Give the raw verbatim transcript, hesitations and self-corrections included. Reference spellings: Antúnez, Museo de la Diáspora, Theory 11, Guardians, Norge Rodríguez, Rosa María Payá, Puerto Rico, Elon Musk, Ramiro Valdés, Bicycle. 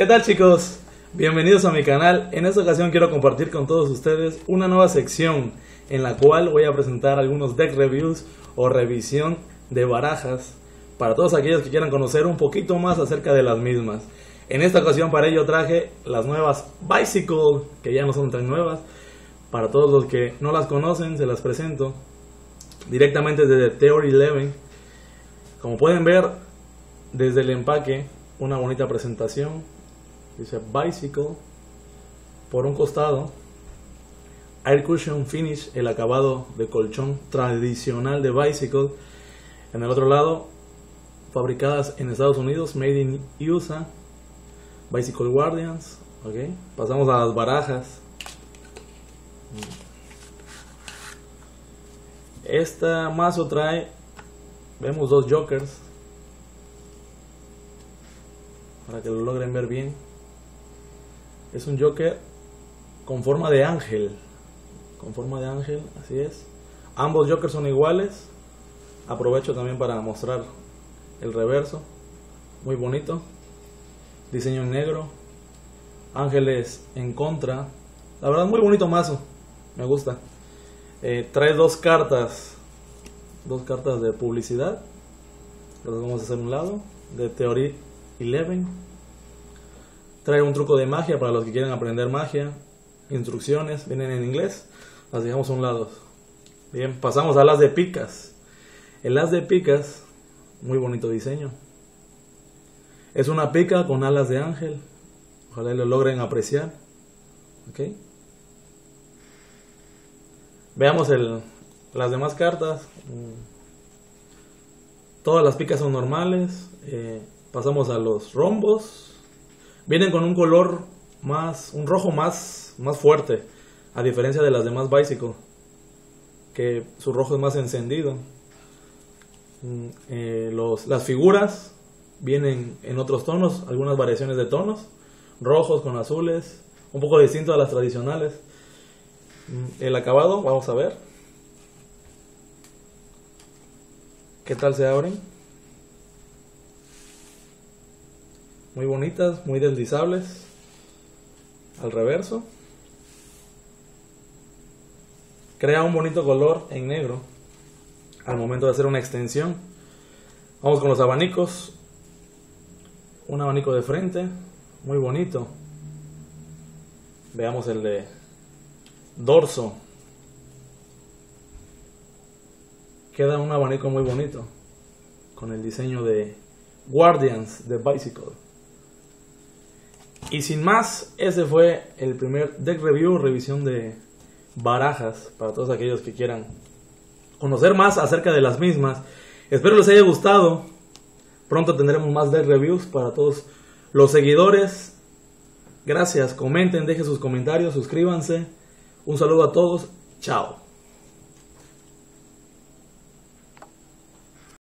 ¿Qué tal, chicos? Bienvenidos a mi canal. En esta ocasión quiero compartir con todos ustedes una nueva sección en la cual voy a presentar algunos deck reviews o revisión de barajas para todos aquellos que quieran conocer un poquito más acerca de las mismas. En esta ocasión para ello traje las nuevas Bicycle, que ya no son tan nuevas. Para todos los que no las conocen, se las presento directamente desde Theory once. Como pueden ver desde el empaque, una bonita presentación. Dice Bicycle por un costado, Air Cushion Finish, el acabado de colchón tradicional de Bicycle. En el otro lado, fabricadas en Estados Unidos, Made in U S A, Bicycle Guardians. Okay. Pasamos a las barajas. Esta mazo trae, vemos dos jokers, para que lo logren ver bien. Es un joker con forma de ángel, con forma de ángel, así es. Ambos jokers son iguales. Aprovecho también para mostrar el reverso, muy bonito, diseño en negro, ángeles en contra. La verdad, muy bonito mazo, me gusta. Eh, trae dos cartas, dos cartas de publicidad. Las vamos a hacer a un lado, de Theory once. Trae un truco de magia para los que quieran aprender magia. Instrucciones, vienen en inglés. Las dejamos a un lado. Bien, pasamos al as de picas. El as de picas, muy bonito diseño. Es una pica con alas de ángel. Ojalá lo logren apreciar. ¿Okay? Veamos el, las demás cartas. Todas las picas son normales. Eh, pasamos a los rombos. Vienen con un color más, un rojo más, más fuerte, a diferencia de las demás Bicycle, que su rojo es más encendido. Eh, los, las figuras vienen en otros tonos, algunas variaciones de tonos, rojos con azules, un poco distinto a las tradicionales. El acabado, vamos a ver qué tal se abren. Muy bonitas, muy deslizables. Al reverso, crea un bonito color en negro al momento de hacer una extensión. Vamos con los abanicos. Un abanico de frente, muy bonito. Veamos el de dorso. Queda un abanico muy bonito con el diseño de Guardians de Bicycle. Y sin más, ese fue el primer deck review, revisión de barajas, para todos aquellos que quieran conocer más acerca de las mismas. Espero les haya gustado. Pronto tendremos más deck reviews para todos los seguidores. Gracias, comenten, dejen sus comentarios, suscríbanse. Un saludo a todos, chao.